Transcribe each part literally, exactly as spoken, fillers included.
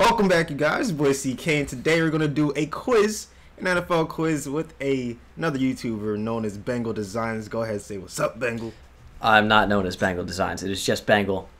Welcome back, you guys. It's your boy C K, and today we're gonna do a quiz, an N F L quiz with a another YouTuber known as Bengal Designs. Go ahead and say what's up, Bengal. I'm not known as Bengal Designs. It is just Bengal.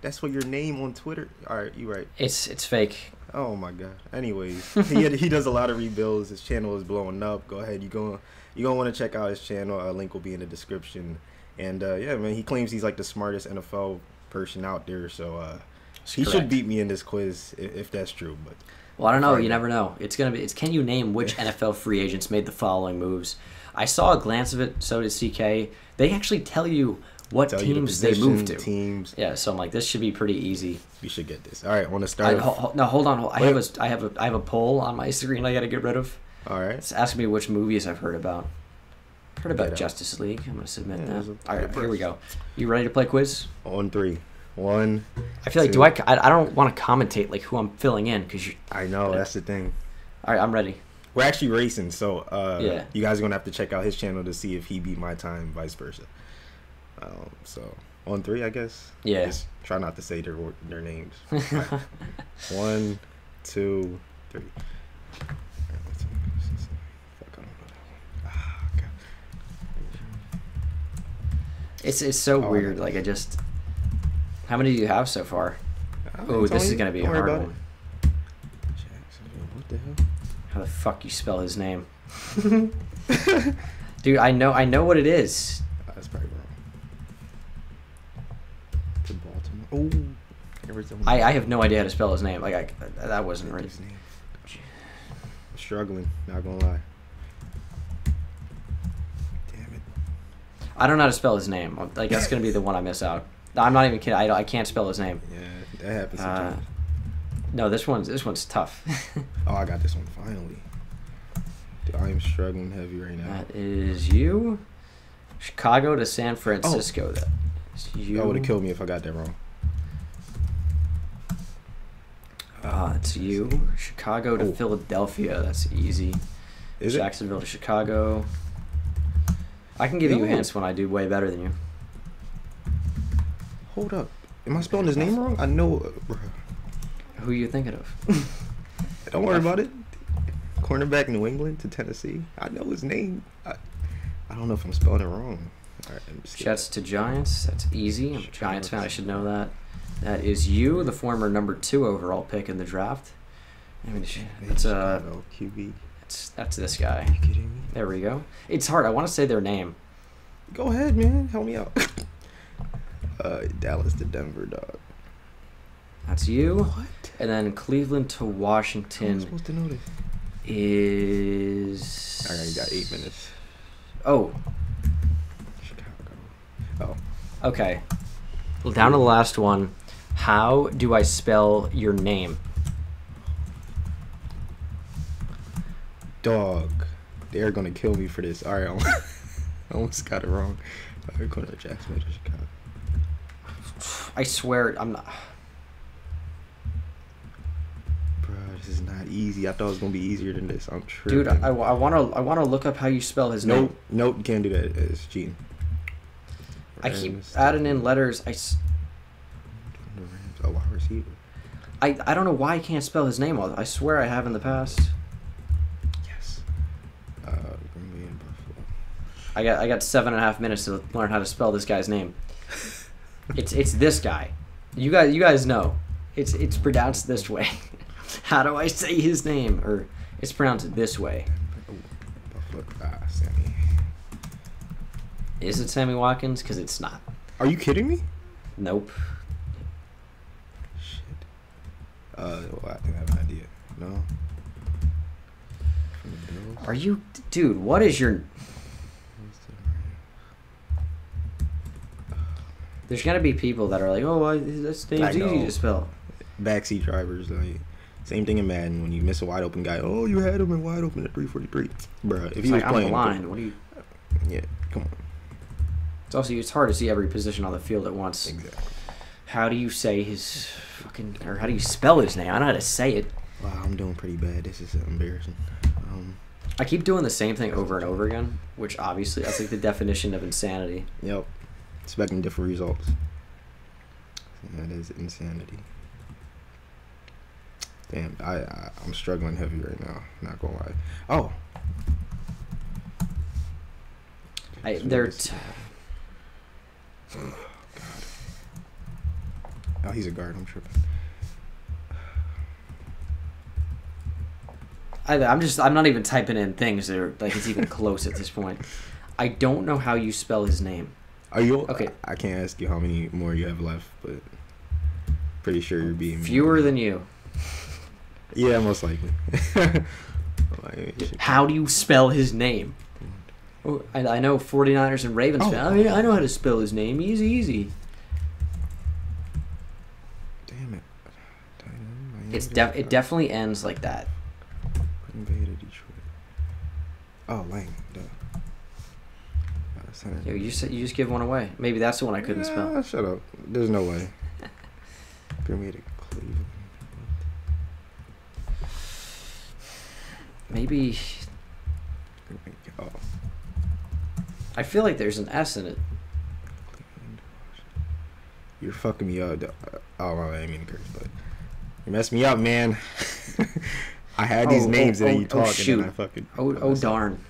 That's what your name on Twitter. All right, you right. It's it's fake. Oh my god. Anyways, he had, he does a lot of rebuilds. His channel is blowing up. Go ahead. You going you gonna want to check out his channel. A link will be in the description. And uh, yeah, man, he claims he's like the smartest N F L person out there. So uh, he correct. should beat me in this quiz if, if that's true. But well, I don't know. You never know. It's gonna be. It's can you name which N F L free agents made the following moves? I saw a glance of it. So did C K. They actually tell you what tell teams you the position, they moved to. Teams. Yeah. So I'm like, this should be pretty easy. You should get this. All right. Want to start? I, ho no, hold on. Hold, I have a. I have a. I have a poll on my screen I got to get rid of. All right. It's asking me which movies I've heard about. Heard about yeah. Justice League. I'm gonna submit yeah, that. All right, here we go. You ready to play quiz? On three, one. I feel two. like do I? I don't want to commentate like who I'm filling in because you. I know that's the thing. All right, I'm ready. We're actually racing, so uh, yeah. you guys are gonna have to check out his channel to see if he beat my time, vice versa. Um, so on three, I guess. Yeah. Just try not to say their their names. Right. One, two, three. It's, it's so oh, weird. Like, I just... How many do you have so far? Oh, this is going to be a hard one. What the hell? How the fuck you spell his name? Dude, I know I know what it is. Uh, that's probably wrong. It's a Baltimore. Oh. Arizona. I, I have no idea how to spell his name. Like, I, that wasn't right. His name. I'm struggling, not going to lie. I don't know how to spell his name. Like, that's going to be the one I miss out. I'm not even kidding. I, I can't spell his name. Yeah, that happens sometimes. Uh, no, this one's, this one's tough. Oh, I got this one finally. Dude, I am struggling heavy right now. That is you. Chicago to San Francisco. Oh. That, you. that would have killed me if I got that wrong. Uh, it's you. Chicago to oh. Philadelphia. That's easy. Is Jacksonville it? to Chicago. I can give Yo. you hints when I do way better than you. Hold up. Am I spelling his name wrong? I know. Uh, bro. Who are you thinking of? Don't worry about it. Cornerback New England to Tennessee. I know his name. I, I don't know if I'm spelling it wrong. All right, Jets to Giants. That's easy. I'm a Giants fan. I should know that. That is you, the former number two overall pick in the draft. I mean, that's uh, Q B. That's, that's this guy. Are you kidding me? There we go. It's hard. I want to say their name. Go ahead, man. Help me out. uh, Dallas to Denver, dog. That's you. What? And then Cleveland to Washington. How am I supposed to know this? Is... All right, you got eight minutes. Oh. Chicago. Oh. Okay. Well, down to the last one. How do I spell your name? Dog, they're gonna kill me for this. All right, I almost got it wrong. We're going to Jacksonville, Chicago. I swear, I'm not. Bro, this is not easy. I thought it was gonna be easier than this. I'm tripping. Dude, I, I wanna I wanna look up how you spell his nope, name. Nope, nope, can't do that. It's cheating. I keep adding in letters. I. A wide receiver. I I don't know why I can't spell his name. I swear I have in the past. I got I got seven and a half minutes to learn how to spell this guy's name. It's it's this guy. You guys you guys know. It's it's pronounced this way. How do I say his name? Or it's pronounced this way. Is it Sammy Watkins? Because it's not. Are you kidding me? Nope. Shit. Uh, well, I think I have an idea. No. Are you, dude? What is your? There's gonna be people that are like, oh, that's name's easy to spell. Backseat drivers, like same thing in Madden when you miss a wide open guy. Oh, you had him in wide open at three forty-three, bro. If he was playing, on the line. What do you? Yeah, come on. It's also it's hard to see every position on the field at once. Exactly. How do you say his fucking or how do you spell his name? I don't know how to say it. Wow, I'm doing pretty bad. This is embarrassing. Um, I keep doing the same thing over and over again, which obviously that's like the definition of insanity. Yep. Expecting different results. That is insanity. Damn, I, I I'm struggling heavy right now. Not gonna lie. Oh, I they're. T oh God. Oh, he's a guard. I'm tripping. I, I'm just. I'm not even typing in things that are like it's even close at this point. I don't know how you spell his name. Are you okay? I, I can't ask you how many more you have left, but pretty sure you're being fewer than you. Yeah, most likely. How do you spell his name? Oh, I, I know forty-niners and Ravens. Oh, I mean, I know how to spell his name. Easy, easy. Damn it! It's def it definitely ends like that. Invaded Detroit. Oh, Lang. Duh. Yo, you said you just give one away. Maybe that's the one I couldn't yeah, spell. Shut up. There's no way. Pyramid of Cleveland. Maybe. Oh. I feel like there's an S in it. You're fucking me up. Oh, I didn't mean to curse, but you messed me up, man. I had oh, these names oh, that oh, you talking. Oh shoot! And I fucking, oh oh darn.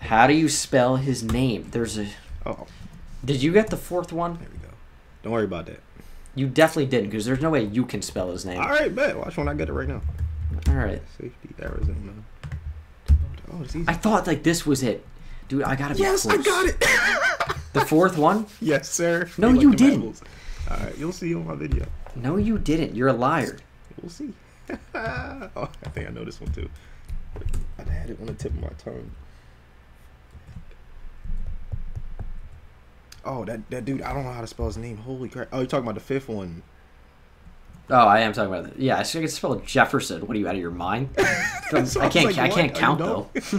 How do you spell his name? There's a. Oh. Did you get the fourth one? There we go. Don't worry about that. You definitely didn't, because there's no way you can spell his name. All right, bet. Watch when I get it right now. All right. Safety Arizona. Oh, it's easy. I thought like this was it, dude. I gotta be yes, close. I got it. The fourth one? Yes, sir. No, you, you like didn't. All right, you'll see on my video. No, you didn't. You're a liar. We'll see. Oh, I think I know this one too. I had it on the tip of my tongue. Oh, that, that dude, I don't know how to spell his name. Holy crap. Oh, you're talking about the fifth one. Oh, I am talking about it. Yeah, I can spell Jefferson. What, are you out of your mind? I can't I, like, I can't count, though. This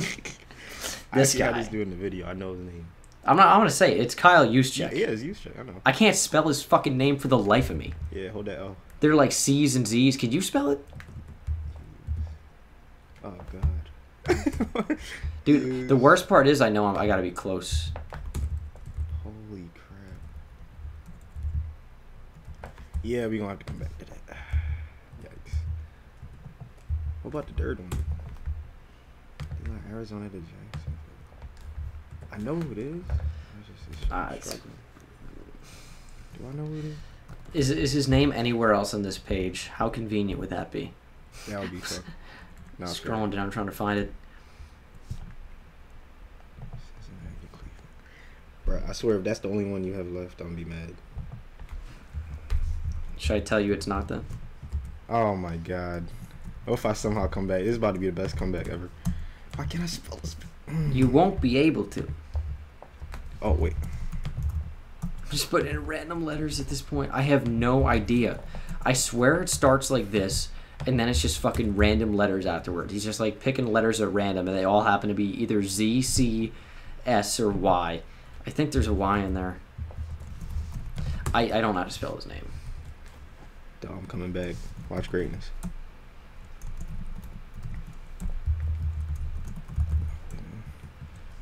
I guy. I just doing the video. I know his name. I'm not. I'm going to say it. It's Kyle Juszczyk. Yeah, yeah, it's Juszczyk. I know. I can't spell his fucking name for the life of me. Yeah, hold that L. They're like C's and Z's. Can you spell it? Oh, God. Dude, dude, the worst part is I know I'm, I got to be close. Yeah, we're going to have to come back to that. Yikes. What about the third one? Arizona to Jackson. I know who it is. I just, it's uh, do I know who it is? Is, is his name anywhere else on this page? How convenient would that be? That would be fun. No, scrolling down, trying to find it. Bro, I swear, if that's the only one you have left, I'm going to be mad. Should I tell you it's not then? Oh my god. What if I somehow come back? This is about to be the best comeback ever. Why can't I spell this? You won't be able to. Oh, wait. I'm just putting in random letters at this point. I have no idea. I swear it starts like this, and then it's just fucking random letters afterwards. He's just like picking letters at random, and they all happen to be either Z, C, S, or Y. I think there's a Y in there. I, I don't know how to spell his name. I'm coming back. Watch greatness.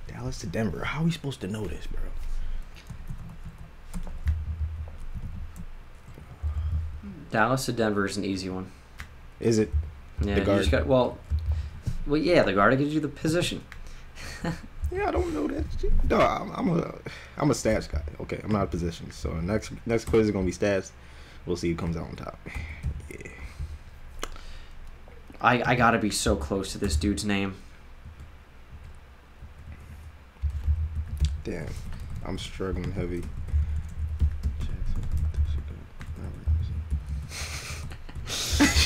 Dallas to Denver. How are we supposed to know this, bro? Dallas to Denver is an easy one. Is it? Yeah. The guard? You just got, well, well, yeah. The guard gives you the position. Yeah, I don't know that. No, I'm, I'm a, I'm a stats guy. Okay, I'm not a position. So next, next quiz is gonna be stats. We'll see who comes out on top. Yeah. I I gotta be so close to this dude's name. Damn, I'm struggling heavy.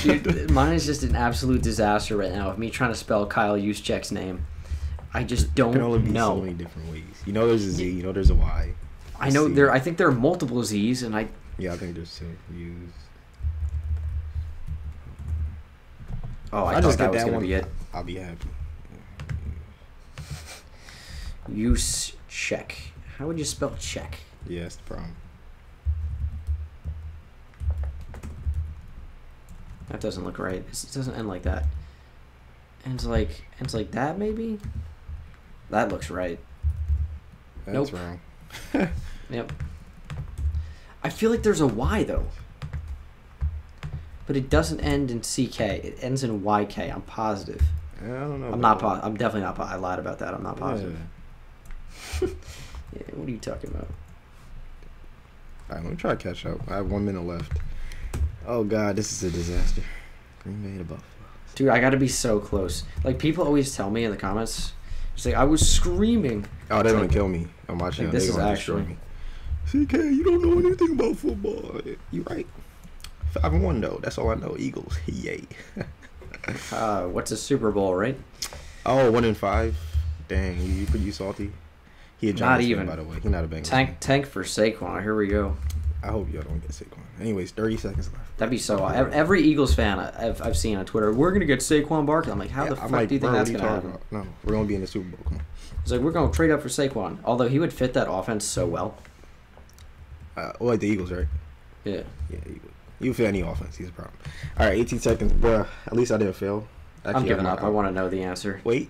Dude, mine is just an absolute disaster right now. Of me trying to spell Kyle Juszczyk's name, I just don't there can only be know. So many different ways. You know, there's a Z. You know, there's a Y. A I know C. there. I think there are multiple Z's, and I. Yeah, I think there's some use. Oh, I, I just thought that, that was going to be it. I'll be happy. Use check. How would you spell check? Yeah, that's the problem. That doesn't look right. It doesn't end like that. Ends like ends like that maybe. That looks right. That's nope. Wrong. Yep. I feel like there's a Y, though. But it doesn't end in C K. It ends in Y K. I'm positive. I don't know. I'm not positive. I'm definitely not positive. I lied about that. I'm not positive. Yeah. Yeah, what are you talking about? All right, let me try to catch up. I have one minute left. Oh, God, this is a disaster. Green Bay to Buffalo. Dude, I got to be so close. Like, people always tell me in the comments, it's like, I was screaming. Oh, they're going like, to kill me. I'm watching. Like, this they're going to destroy me. C K, you don't know anything about football. You're right. Five and one, though. That's all I know. Eagles. Yay. uh, what's a Super Bowl, right? Oh, one and five. Dang, you, you, you salty. He a Giants fan, by the way. He's not a Bengals Tank fan. Tank for Saquon. Here we go. I hope y'all don't get Saquon. Anyways, thirty seconds left. That'd be so odd. Every Eagles fan I've, I've seen on Twitter, we're going to get Saquon Barkley. I'm like, how yeah, the fuck like, do you think that's going to happen? About? No, we're going to be in the Super Bowl. Come on. It's like, we're going to trade up for Saquon. Although he would fit that offense so well. Uh, like the Eagles, right? Yeah. Yeah, Eagles. You fit any offense. He's a problem. All right, eighteen seconds. Bruh, at least I didn't fail. Actually, I'm giving I'm, up. I'm, I want to know the answer. Wait.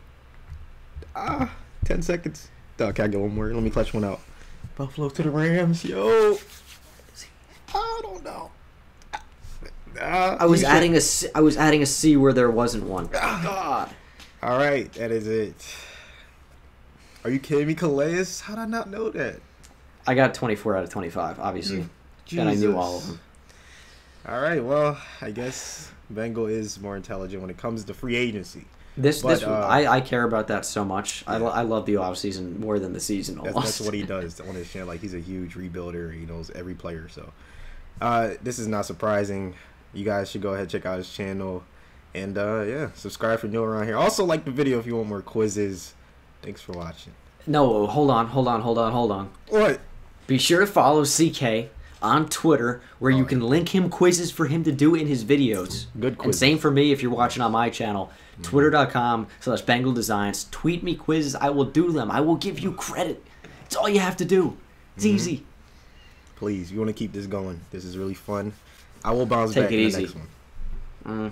Ah, ten seconds. Oh, can I get one more? Let me clutch one out. Buffalo to the Rams, yo. I don't know. Uh, I was adding a C, I was adding a C where there wasn't one. Oh, God. All right, that is it. Are you kidding me, Calais? How did I not know that? I got twenty-four out of twenty-five, obviously. Jesus. And I knew all of them. All right, well, I guess Bengal is more intelligent when it comes to free agency. This, but, this, uh, I, I care about that so much. Yeah. I, I love the offseason more than the season almost. That's, that's what he does on his channel. Like, he's a huge rebuilder. He knows every player. So, uh, this is not surprising. You guys should go ahead and check out his channel. And, uh, yeah, subscribe for new around here. Also, like the video if you want more quizzes. Thanks for watching. No, hold on, hold on, hold on, hold on. What? Be sure to follow C K on Twitter, where oh, you can link him quizzes for him to do in his videos. Good quiz. And same for me if you're watching on my channel. Twitter.com slash Bengal Designs. Tweet me quizzes. I will do them. I will give you credit. It's all you have to do. It's mm-hmm. easy. Please, you want to keep this going. This is really fun. I will bounce Take back in the easy. next one. Mm.